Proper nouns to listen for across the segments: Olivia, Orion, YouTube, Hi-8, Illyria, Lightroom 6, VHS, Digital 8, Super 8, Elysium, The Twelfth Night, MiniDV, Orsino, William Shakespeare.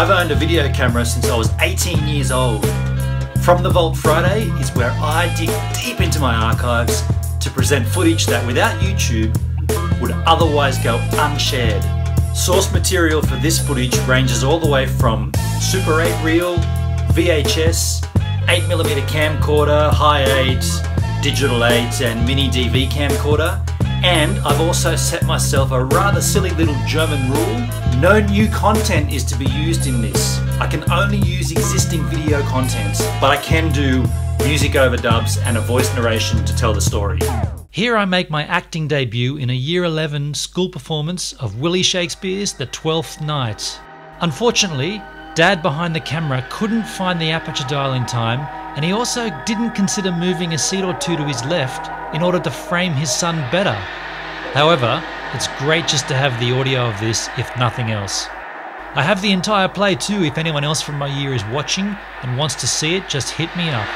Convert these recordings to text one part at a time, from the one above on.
I've owned a video camera since I was 18 years old. From the Vault Friday is where I dig deep into my archives to present footage that without YouTube would otherwise go unshared. Source material for this footage ranges all the way from Super 8 reel, VHS, 8mm camcorder, Hi 8, Digital 8 and Mini DV camcorder, and I've also set myself a rather silly little German rule: no new content is to be used in this. I can only use existing video content, but I can do music overdubs and a voice narration to tell the story. Here I make my acting debut in a Year 11 school performance of William Shakespeare's The Twelfth Night. Unfortunately, Dad behind the camera couldn't find the aperture dial in time, and he also didn't consider moving a seat or two to his left in order to frame his son better. However, it's great just to have the audio of this, if nothing else. I have the entire play too if anyone else from my year is watching and wants to see it, just hit me up.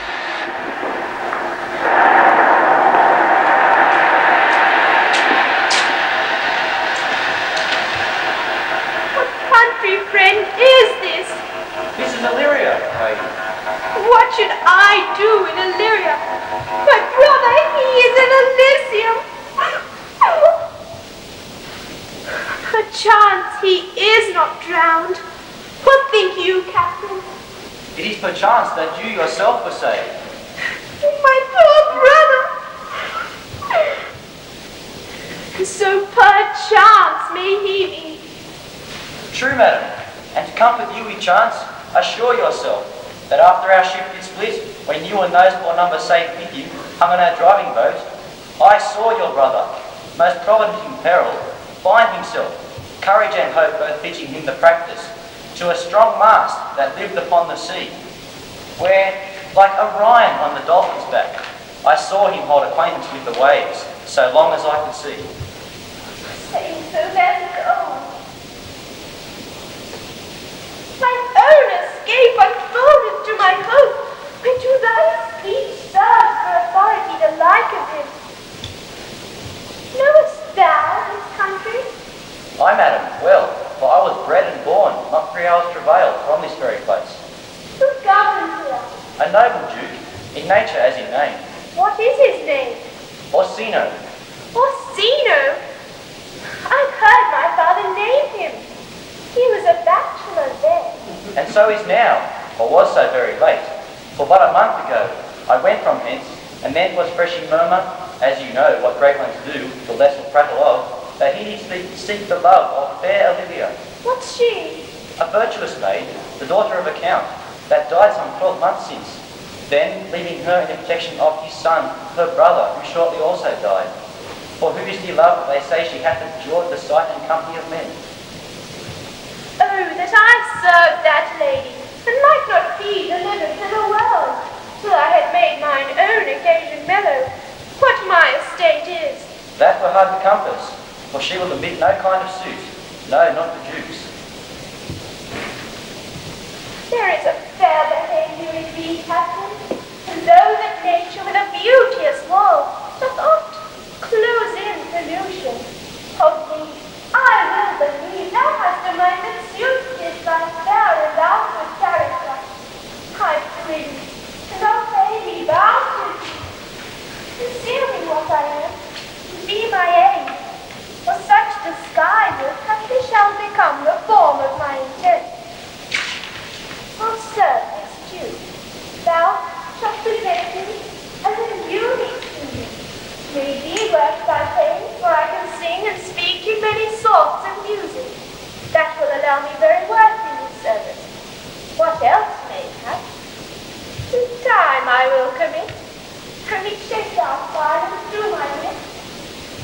What should I do in Illyria? My brother, he is in Elysium. Perchance he is not drowned. What think you, Captain? It is perchance that you yourself were saved. My poor brother. So perchance may he be. True, madam. And to comfort you, we chance, assure yourself that after our ship did split, when you and those poor numbers saved with you hung on our driving boat, I saw your brother, most provident in peril, bind himself, courage and hope both teaching him the practice, to a strong mast that lived upon the sea, where, like Orion on the dolphin's back, I saw him hold acquaintance with the waves, so long as I could see. Say so, let go. My own escape unfolded to my hope, and to thy speech serves for authority the like of him. Knowest thou his country? Ay, madam, well, for I was bred and born, not 3 hours' travail from this very place. Who governs here? A noble duke, in nature as in name. What is his name? Orsino. Orsino? I've heard my father name him. He was a bachelor then. And so is now, or was so very late. For but a month ago, I went from hence, and then was fresh in murmur, as you know what great ones do, the less will prattle of, that he did seek the love of fair Olivia. What's she? A virtuous maid, the daughter of a count, that died some 12 months since. Then, leaving her in the protection of his son, her brother, who shortly also died. For who is she loved, they say she hath endured the sight and company of men. Oh, that I served that lady, and might not be delivered to the world, till I had made mine own occasion mellow, what my estate is. That were hard to compass, for she will admit no kind of suit, no, not the duke's. There is a fair behaviour in thee, Captain, and though that nature with a beauteous wall doth oft close in pollution, of thee I will believe thou hast a mind that suits this thy fair and outward character. I pray thee, and I'll pay thee bound to thee. Conceal me what I am, and be my aid, for such disguises haply shall become the form of my intent. I'll serve this Jew. Thou shalt present me, and then you need to me. May thee work thy pain, for I can sing and speak in many sorts of music. That will allow me very work in this service. What else may have? To time I will commit. Commit Shakespeare's fire and through my lips.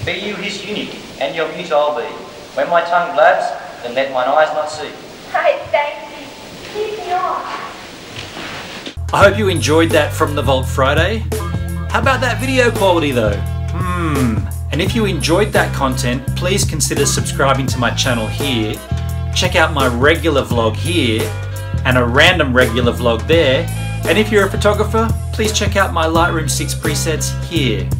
Be you his eunuch, and your mute I'll be. When my tongue blabs, then let mine eyes not see. I thank thee. Keep me on. I hope you enjoyed that from the Vault Friday. How about that video quality though? And if you enjoyed that content, please consider subscribing to my channel here, check out my regular vlog here, and a random regular vlog there, and if you're a photographer, please check out my Lightroom 6 presets here.